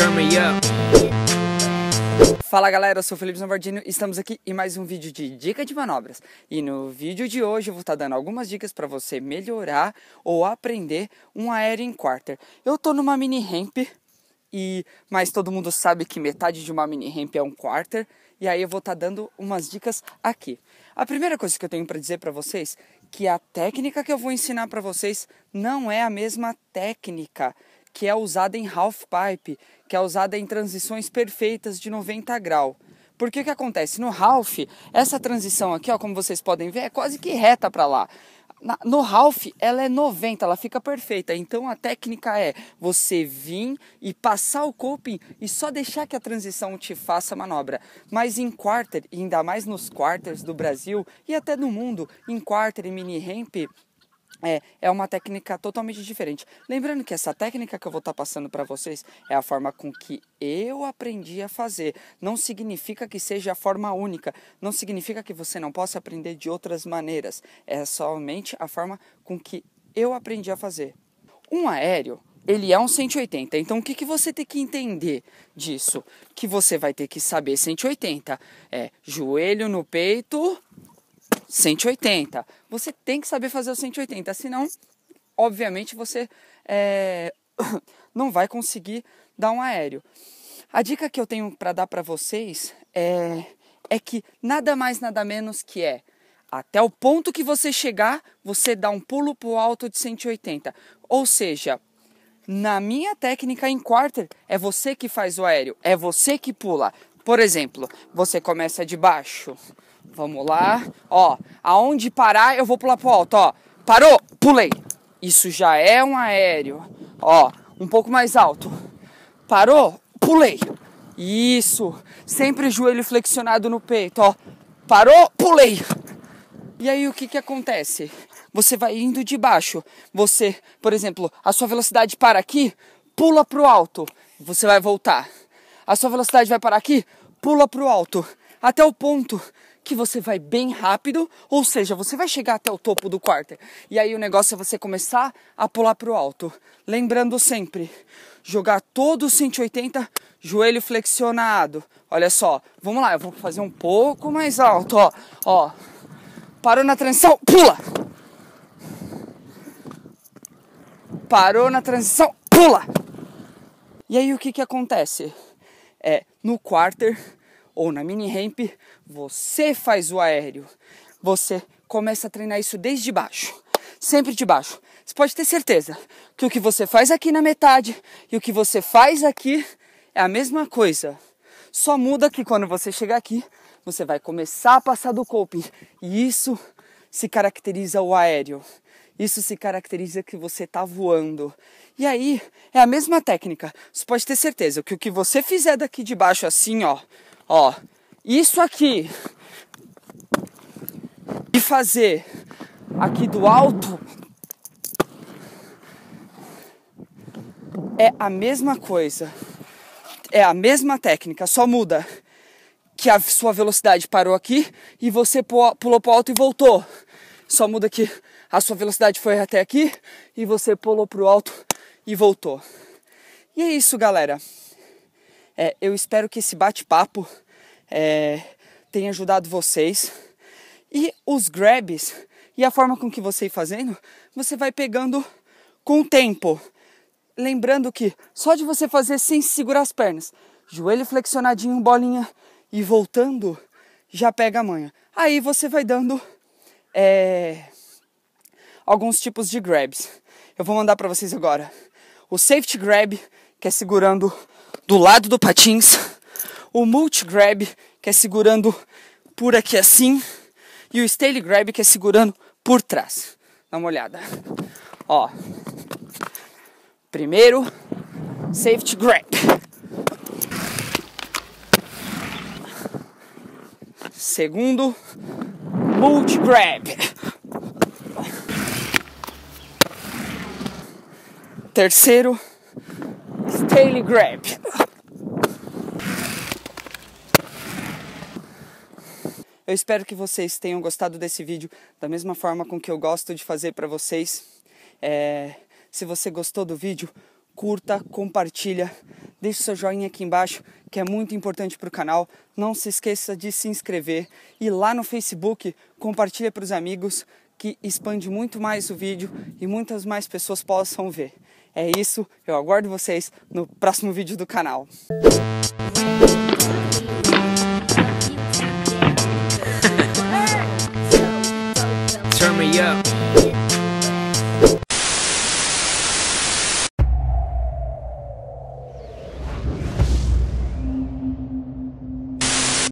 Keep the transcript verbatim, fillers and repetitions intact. Turn me up. Fala galera, eu sou o Felipe Zambardino e estamos aqui em mais um vídeo de dica de manobras. E no vídeo de hoje eu vou estar dando algumas dicas para você melhorar ou aprender um aéreo em quarter. Eu tô numa mini ramp, e, mas todo mundo sabe que metade de uma mini ramp é um quarter. E aí eu vou estar dando umas dicas aqui. A primeira coisa que eu tenho para dizer para vocês é que a técnica que eu vou ensinar para vocês não é a mesma técnica que é usada em half pipe, que é usada em transições perfeitas de noventa graus. Porque o que acontece? No half, essa transição aqui, ó, como vocês podem ver, é quase que reta para lá. Na, no half, ela é noventa, ela fica perfeita. Então a técnica é você vir e passar o coping e só deixar que a transição te faça a manobra. Mas em quarter, e ainda mais nos quarters do Brasil e até no mundo, em quarter e mini ramp, É, é uma técnica totalmente diferente. Lembrando que essa técnica que eu vou estar passando para vocês é a forma com que eu aprendi a fazer. Não significa que seja a forma única. Não significa que você não possa aprender de outras maneiras. É somente a forma com que eu aprendi a fazer. Um aéreo, ele é um cento e oitenta. Então o que, que você tem que entender disso? Que você vai ter que saber cento e oitenta. É joelho no peito, cento e oitenta. Você tem que saber fazer o cento e oitenta, senão, obviamente, você é, não vai conseguir dar um aéreo. A dica que eu tenho para dar para vocês é, é que nada mais, nada menos que é até o ponto que você chegar, você dá um pulo pro alto de cento e oitenta. Ou seja, na minha técnica em quarter, é você que faz o aéreo, é você que pula. Por exemplo, você começa de baixo. Vamos lá, ó, aonde parar eu vou pular pro alto, ó, parou, pulei, isso já é um aéreo, ó, um pouco mais alto, parou, pulei, isso, sempre joelho flexionado no peito, ó, parou, pulei, e aí o que que acontece? Você vai indo de baixo, você, por exemplo, a sua velocidade para aqui, pula pro alto, você vai voltar, a sua velocidade vai parar aqui, pula pro alto, até o ponto que você vai bem rápido, ou seja, você vai chegar até o topo do quarter. E aí o negócio é você começar a pular para o alto. Lembrando sempre, jogar todo o cento e oitenta, joelho flexionado. Olha só, vamos lá, eu vou fazer um pouco mais alto, ó. Ó, parou na transição, pula! Parou na transição, pula! E aí o que que acontece? É, no quarter ou na mini ramp, você faz o aéreo. Você começa a treinar isso desde baixo, sempre de baixo. Você pode ter certeza que o que você faz aqui na metade e o que você faz aqui é a mesma coisa. Só muda que quando você chegar aqui, você vai começar a passar do coping. E isso se caracteriza o aéreo. Isso se caracteriza que você está voando. E aí, é a mesma técnica. Você pode ter certeza que o que você fizer daqui de baixo assim, ó, Ó, isso aqui, e fazer aqui do alto, é a mesma coisa, é a mesma técnica, só muda que a sua velocidade parou aqui e você pulou pro alto e voltou. Só muda que a sua velocidade foi até aqui e você pulou pro alto e voltou. E é isso, galera. É, eu espero que esse bate-papo é, tenha ajudado vocês. E os grabs e a forma com que você ir fazendo, você vai pegando com o tempo. Lembrando que só de você fazer sem segurar as pernas, joelho flexionadinho, bolinha e voltando, já pega a manha. Aí você vai dando é, alguns tipos de grabs. Eu vou mandar para vocês agora o safety grab, que é segurando do lado do patins, o multi grab, que é segurando por aqui assim, e o stale grab, que é segurando por trás. Dá uma olhada. Ó. Primeiro, safety grab. Segundo, multi grab. Terceiro, stale grab. Eu espero que vocês tenham gostado desse vídeo da mesma forma com que eu gosto de fazer para vocês. É, se você gostou do vídeo, curta, compartilha, deixe seu joinha aqui embaixo, que é muito importante para o canal. Não se esqueça de se inscrever e lá no Facebook compartilha para os amigos, que expande muito mais o vídeo e muitas mais pessoas possam ver. É isso, eu aguardo vocês no próximo vídeo do canal. Turn me up.